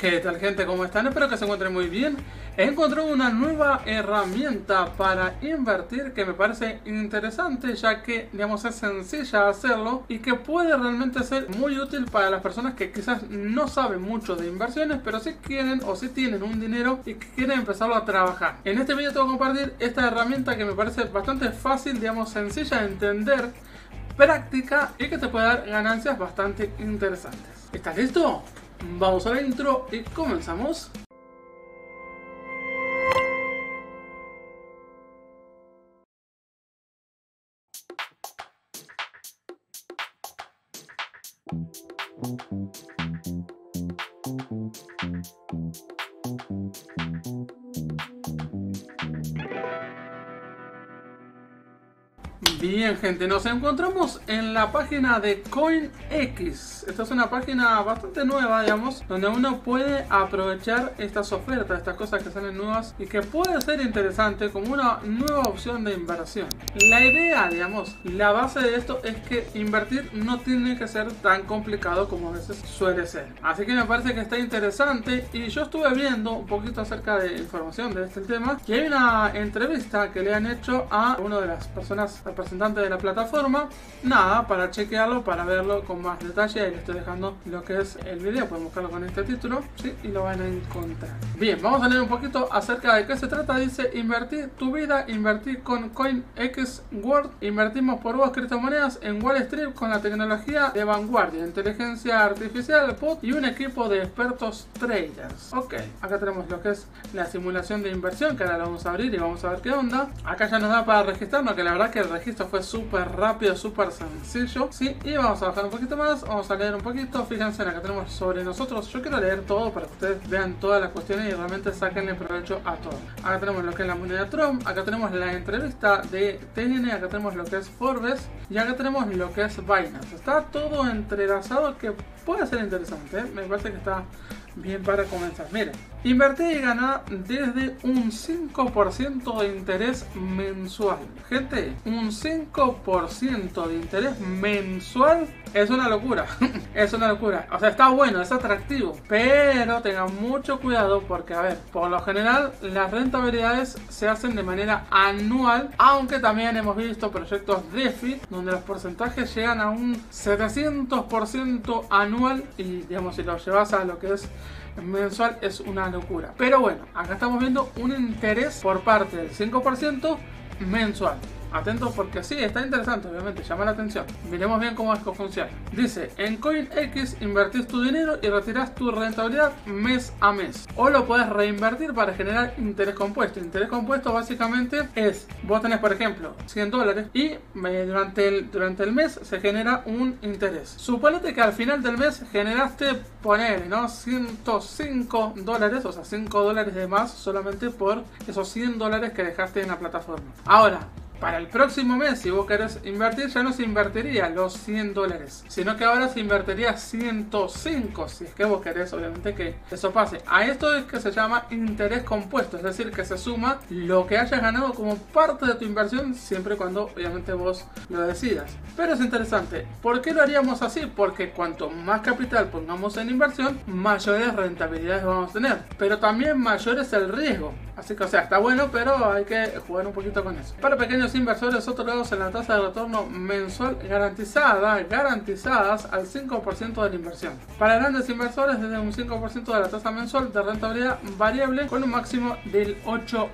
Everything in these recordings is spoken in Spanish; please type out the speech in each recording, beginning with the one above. ¿Qué tal, gente? ¿Cómo están? Espero que se encuentren muy bien. He encontrado una nueva herramienta para invertir que me parece interesante, ya que, digamos, es sencilla hacerlo y que puede realmente ser muy útil para las personas que quizás no saben mucho de inversiones, pero sí quieren o sí tienen un dinero y que quieren empezarlo a trabajar. En este video te voy a compartir esta herramienta que me parece bastante fácil, digamos, sencilla de entender, práctica y que te puede dar ganancias bastante interesantes. ¿Estás listo? Vamos a la intro y comenzamos. Bien, gente, nos encontramos en la página de CoinX. Esta es una página bastante nueva, digamos, donde uno puede aprovechar estas ofertas, estas cosas que salen nuevas y que puede ser interesante como una nueva opción de inversión. La idea, digamos, la base de esto es que invertir no tiene que ser tan complicado como a veces suele ser. Así que me parece que está interesante y yo estuve viendo un poquito acerca de información de este tema y hay una entrevista que le han hecho a una de las personas representantes de la plataforma, nada, para chequearlo, para verlo con más detalle. Ahí les estoy dejando lo que es el video, pueden buscarlo con este título, ¿sí? Y lo van a encontrar. Bien, vamos a leer un poquito acerca de qué se trata. Dice: invertir tu vida, invertir con CoinX World, invertimos por vos criptomonedas en Wall Street con la tecnología de vanguardia, inteligencia artificial, bot y un equipo de expertos traders. Ok, acá tenemos lo que es la simulación de inversión, que ahora la vamos a abrir y vamos a ver qué onda. Acá ya nos da para registrarnos, que la verdad que el registro fue súper rápido, súper sencillo, ¿sí? Y vamos a bajar un poquito más, vamos a leer un poquito. Fíjense, acá tenemos sobre nosotros. Yo quiero leer todo para que ustedes vean todas las cuestiones y realmente saquenle provecho a todo. Acá tenemos lo que es la moneda Trump, acá tenemos la entrevista de TNN, acá tenemos lo que es Forbes y acá tenemos lo que es Binance. Está todo entrelazado, que puede ser interesante, ¿eh? Me parece que está bien para comenzar. Miren, invertir y ganar desde un 5% de interés mensual. Gente, un 5% de interés mensual es una locura. Es una locura. O sea, está bueno, es atractivo, pero tengan mucho cuidado porque, a ver, por lo general las rentabilidades se hacen de manera anual, aunque también hemos visto proyectos DeFi donde los porcentajes llegan a un 700% anual y, digamos, si lo llevas a lo que es mensual es una locura. Pero bueno, acá estamos viendo un interés por parte del 5% mensual. Atentos porque sí, está interesante, obviamente, llama la atención. Miremos bien cómo es que funciona. Dice: en CoinX invertís tu dinero y retirás tu rentabilidad mes a mes. O lo podés reinvertir para generar interés compuesto. Interés compuesto básicamente es, vos tenés por ejemplo $100 y durante el mes se genera un interés. Suponete que al final del mes generaste, ponele, ¿no?, $105, o sea, $5 de más solamente por esos $100 que dejaste en la plataforma. Ahora, para el próximo mes, si vos querés invertir, ya no se invertiría los $100, sino que ahora se invertiría 105, si es que vos querés, obviamente, que eso pase. A esto es que se llama interés compuesto, es decir, que se suma lo que hayas ganado como parte de tu inversión, siempre y cuando, obviamente, vos lo decidas. Pero es interesante. ¿Por qué lo haríamos así? Porque cuanto más capital pongamos en inversión, mayores rentabilidades vamos a tener, pero también mayor es el riesgo. Así que, o sea, está bueno, pero hay que jugar un poquito con eso. Para pequeños inversores otorgados en la tasa de retorno mensual garantizadas al 5% de la inversión. Para grandes inversores, desde un 5% de la tasa mensual de rentabilidad variable con un máximo del 8%.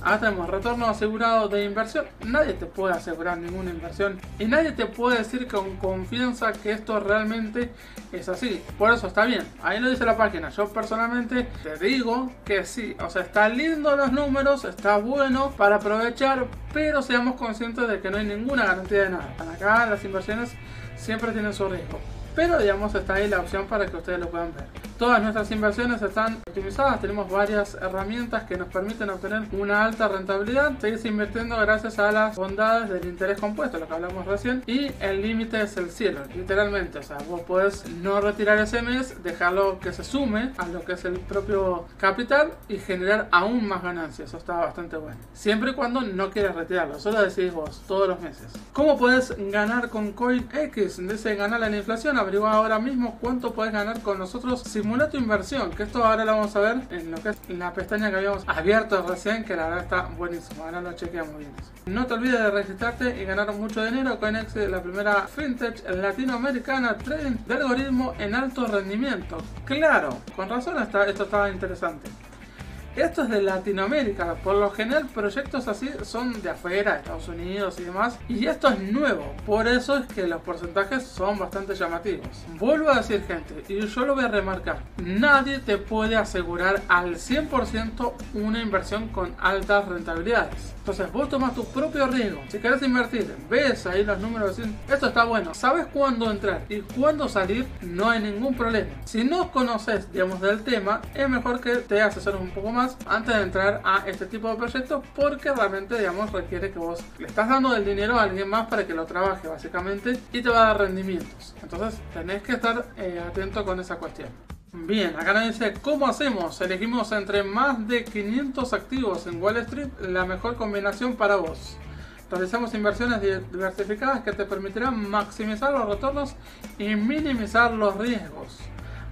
Ahora tenemos retorno asegurado de inversión. Nadie te puede asegurar ninguna inversión y nadie te puede decir con confianza que esto realmente es así. Por eso está bien, ahí lo dice la página. Yo personalmente te digo que sí, o sea, está lindo los números, está bueno para aprovechar, pero seamos conscientes de que no hay ninguna garantía de nada. Acá las inversiones siempre tienen su riesgo, pero, digamos, está ahí la opción para que ustedes lo puedan ver. Todas nuestras inversiones están optimizadas, tenemos varias herramientas que nos permiten obtener una alta rentabilidad, seguirse invirtiendo gracias a las bondades del interés compuesto, lo que hablamos recién, y el límite es el cielo, literalmente. O sea, vos podés no retirar ese mes, dejarlo que se sume a lo que es el propio capital y generar aún más ganancias. Eso está bastante bueno, siempre y cuando no quieras retirarlo, solo decidís vos todos los meses. ¿Cómo podés ganar con CoinX? Dice: ganar la inflación averiguar ahora mismo cuánto puedes ganar con nosotros. Simula tu inversión, que esto ahora lo vamos a ver en lo que es la pestaña que habíamos abierto recién, que la verdad está buenísimo. Ahora lo chequeamos bien. No te olvides de registrarte y ganar mucho dinero. CoinX, la primera fintech latinoamericana trading de algoritmo en alto rendimiento. Claro, con razón esto estaba interesante. Esto es de Latinoamérica, por lo general proyectos así son de afuera, Estados Unidos y demás. Y esto es nuevo, por eso es que los porcentajes son bastante llamativos. Vuelvo a decir, gente, y yo lo voy a remarcar, nadie te puede asegurar al 100% una inversión con altas rentabilidades. Entonces vos tomas tu propio riesgo. Si querés invertir, ves ahí los números, esto está bueno, sabes cuándo entrar y cuándo salir, no hay ningún problema. Si no conoces, digamos, del tema, es mejor que te asesores un poco más antes de entrar a este tipo de proyectos, porque realmente, digamos, requiere que vos le estás dando el dinero a alguien más para que lo trabaje básicamente y te va a dar rendimientos. Entonces tenés que estar atento con esa cuestión. Bien, acá nos dice ¿cómo hacemos? Elegimos entre más de 500 activos en Wall Street la mejor combinación para vos. Realizamos inversiones diversificadas que te permitirán maximizar los retornos y minimizar los riesgos.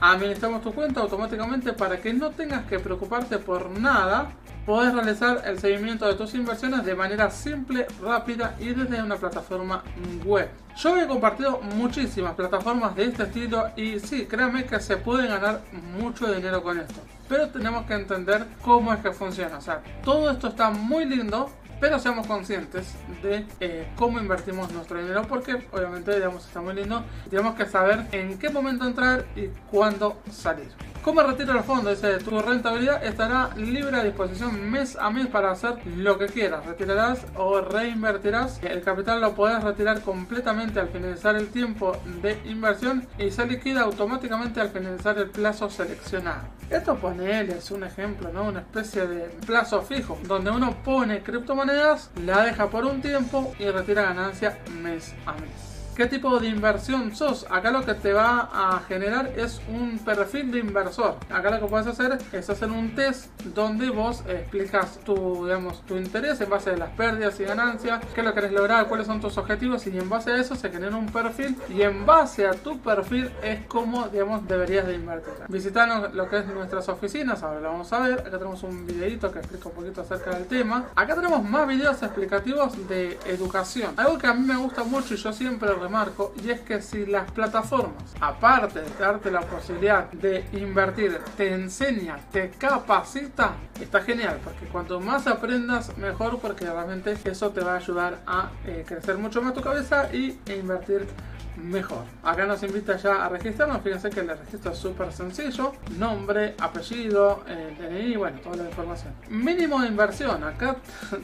Administramos tu cuenta automáticamente para que no tengas que preocuparte por nada. Podés realizar el seguimiento de tus inversiones de manera simple, rápida y desde una plataforma web. Yo he compartido muchísimas plataformas de este estilo y sí, créanme que se puede ganar mucho dinero con esto. Pero tenemos que entender cómo es que funciona. O sea, todo esto está muy lindo, pero seamos conscientes de cómo invertimos nuestro dinero, porque obviamente, digamos, está muy lindo. Tenemos que saber en qué momento entrar y cuándo salir. ¿Cómo retiro los fondos? Dice, tu rentabilidad estará libre a disposición mes a mes para hacer lo que quieras. Retirarás o reinvertirás. El capital lo podés retirar completamente al finalizar el tiempo de inversión y se liquida automáticamente al finalizar el plazo seleccionado. Esto, ponele, es un ejemplo, ¿no? Una especie de plazo fijo, donde uno pone criptomonedas, la deja por un tiempo y retira ganancia mes a mes. ¿Qué tipo de inversión sos? Acá lo que te va a generar es un perfil de inversor. Acá lo que puedes hacer es hacer un test donde vos explicas tu, digamos, tu interés en base a las pérdidas y ganancias, qué es lo que querés lograr, cuáles son tus objetivos, y en base a eso se genera un perfil, y en base a tu perfil es como, digamos, deberías de invertir. Visitanos lo que es nuestras oficinas, ahora lo vamos a ver. Acá tenemos un videito que explica un poquito acerca del tema. Acá tenemos más videos explicativos de educación. Algo que a mí me gusta mucho y yo siempre marco, y es que si las plataformas, aparte de darte la posibilidad de invertir, te enseña, te capacita, está genial, porque cuanto más aprendas mejor, porque realmente eso te va a ayudar a crecer mucho más tu cabeza e invertir mejor. Acá nos invita ya a registrarnos. Fíjense que el registro es súper sencillo: nombre, apellido, DNI, bueno, toda la información. Mínimo de inversión, acá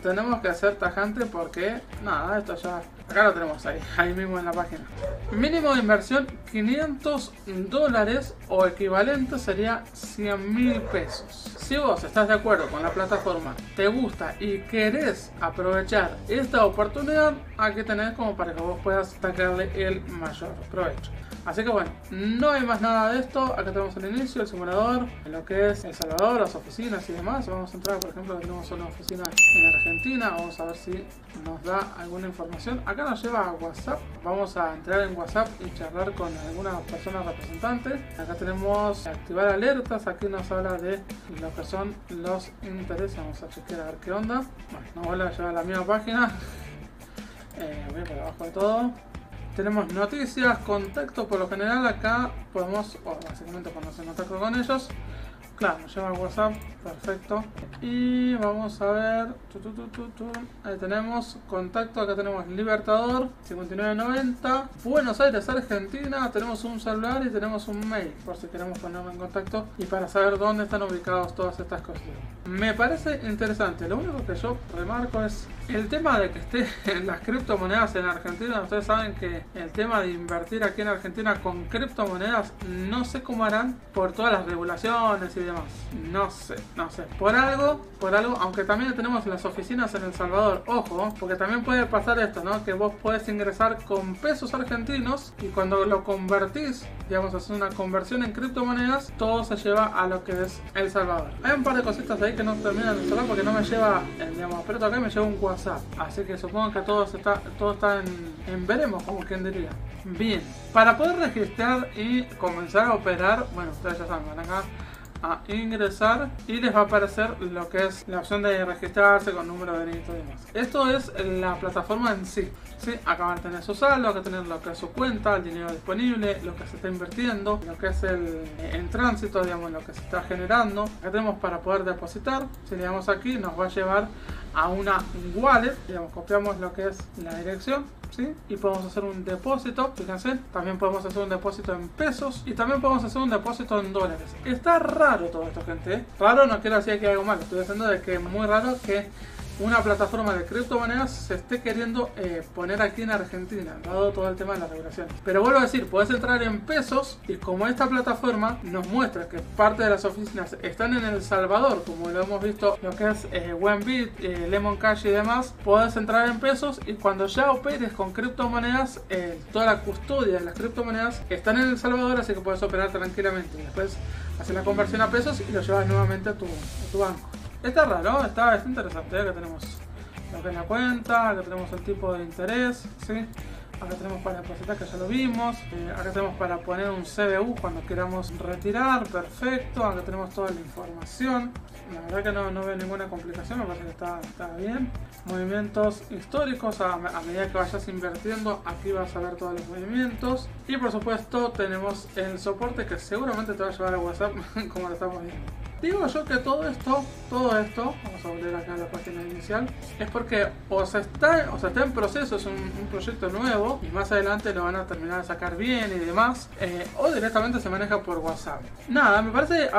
tenemos que ser tajante porque nada, esto ya, acá lo tenemos ahí mismo en la página. Mínimo de inversión $500 o equivalente sería 100.000 pesos. Si vos estás de acuerdo con la plataforma, te gusta y querés aprovechar esta oportunidad, aquí tenés como para que vos puedas sacarle el mayor provecho. Así que bueno, no hay más nada de esto. Acá tenemos el inicio, el simulador, lo que es El Salvador, las oficinas y demás. Vamos a entrar, por ejemplo, tenemos una oficina en Argentina. Vamos a ver si nos da alguna información. Acá nos lleva a WhatsApp. Vamos a entrar en WhatsApp y charlar con alguna persona representante. Acá tenemos activar alertas. Aquí nos habla de lo que son los intereses. Vamos a chequear a ver qué onda. Bueno, nos vuelve a llevar a la misma página. Voy por abajo de todo. Tenemos noticias, contacto. Por lo general acá podemos, básicamente ponerse en contacto con ellos. Claro, nos lleva el WhatsApp, perfecto. Y vamos a ver, ahí tenemos contacto. Acá tenemos Libertador, 5990, Buenos Aires, Argentina. Tenemos un celular y tenemos un mail, por si queremos ponernos en contacto y para saber dónde están ubicados todas estas cosas. Me parece interesante. Lo único que yo remarco es el tema de que esté en las criptomonedas en Argentina. Ustedes saben que el tema de invertir aquí en Argentina con criptomonedas, no sé cómo harán por todas las regulaciones y demás. No sé. Por algo, aunque también tenemos las oficinas en El Salvador, ojo, porque también puede pasar esto, ¿no? Que vos podés ingresar con pesos argentinos y cuando lo convertís, digamos, hacer una conversión en criptomonedas, todo se lleva a lo que es El Salvador. Hay un par de cositas ahí que no terminan de instalar porque no me lleva, digamos, pero acá me lleva un WhatsApp. Así que supongo que todo está en veremos, como quien diría. Bien, para poder registrar y comenzar a operar, bueno, ustedes ya saben, van acá a ingresar y les va a aparecer lo que es la opción de registrarse con número de DNI y demás. Esto es la plataforma en sí, ¿sí? Acá van a tener su saldo, acá tener lo que es su cuenta, el dinero disponible, lo que se está invirtiendo, lo que es el tránsito, digamos, lo que se está generando. Acá tenemos para poder depositar, si le damos aquí nos va a llevar a una wallet, digamos, copiamos lo que es la dirección, ¿sí? Y podemos hacer un depósito, fíjense, también podemos hacer un depósito en pesos y también podemos hacer un depósito en dólares. Está raro todo esto, gente. Raro no quiero decir que hay algo malo, estoy diciendo de que es muy raro que una plataforma de criptomonedas se esté queriendo poner aquí en Argentina, dado todo el tema de la regulación. Pero vuelvo a decir, podés entrar en pesos y como esta plataforma nos muestra que parte de las oficinas están en El Salvador, como lo hemos visto, lo que es Wenbit, Lemon Cash y demás, podés entrar en pesos y cuando ya operes con criptomonedas, toda la custodia de las criptomonedas están en El Salvador, así que podés operar tranquilamente. Después haces la conversión a pesos y lo llevas nuevamente a tu banco. Está raro, está interesante, acá tenemos lo que es la cuenta, acá tenemos el tipo de interés, ¿sí? Acá tenemos para depositar, que ya lo vimos, acá tenemos para poner un CBU cuando queramos retirar, perfecto, acá tenemos toda la información, la verdad que no veo ninguna complicación, me parece que está bien. Movimientos históricos, a medida que vayas invirtiendo aquí vas a ver todos los movimientos y por supuesto tenemos el soporte que seguramente te va a llevar a WhatsApp como lo estamos viendo. Digo yo que todo esto, vamos a volver acá a la página inicial, es porque o sea, está en proceso, es un proyecto nuevo y más adelante lo van a terminar de sacar bien y demás, o directamente se maneja por WhatsApp. Nada, me parece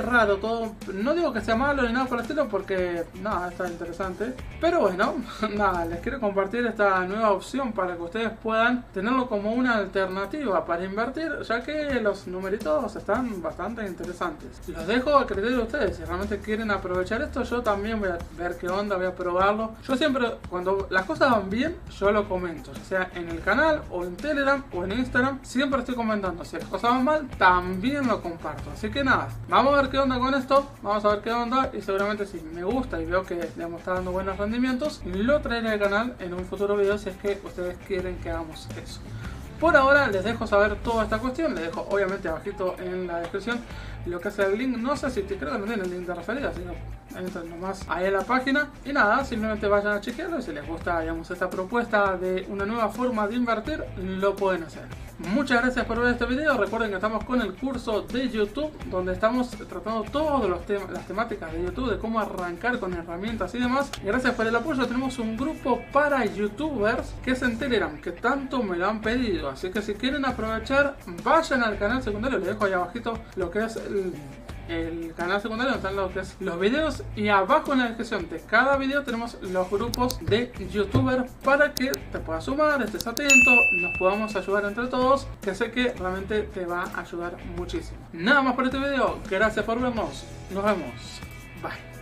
raro todo, no digo que sea malo ni nada por el estilo porque nada, está interesante. Pero bueno, nada, les quiero compartir esta nueva opción para que ustedes puedan tenerlo como una alternativa para invertir, ya que los numeritos están bastante interesantes. Los dejo a criterio de ustedes, si realmente quieren aprovechar esto, yo también voy a ver qué onda, voy a probarlo. Yo siempre, cuando las cosas van bien, yo lo comento, ya sea en el canal, o en Telegram, o en Instagram, siempre estoy comentando. Si las cosas van mal, también lo comparto. Así que nada, vamos a ver qué onda con esto, vamos a ver qué onda, y seguramente si me gusta y veo que le está dando buenos rendimientos, lo traeré al canal en un futuro video si es que ustedes quieren que hagamos eso. Por ahora les dejo saber toda esta cuestión, les dejo obviamente abajito en la descripción lo que es el link, no sé si creo que no tiene el link de referida, sino entren nomás ahí a la página y nada, simplemente vayan a chequearlo y si les gusta, digamos, esta propuesta de una nueva forma de invertir, lo pueden hacer. Muchas gracias por ver este video, recuerden que estamos con el curso de YouTube donde estamos tratando todas las temáticas de YouTube, de cómo arrancar con herramientas y demás. Gracias por el apoyo, tenemos un grupo para youtubers que es en Telegram, que tanto me lo han pedido, así que si quieren aprovechar vayan al canal secundario, les dejo ahí abajito lo que es el canal secundario donde están lo que es los videos y abajo en la descripción de cada video tenemos los grupos de youtubers para que te puedas sumar, estés atento, nos podamos ayudar entre todos, que sé que realmente te va a ayudar muchísimo. Nada más por este video, gracias por vernos, nos vemos, bye.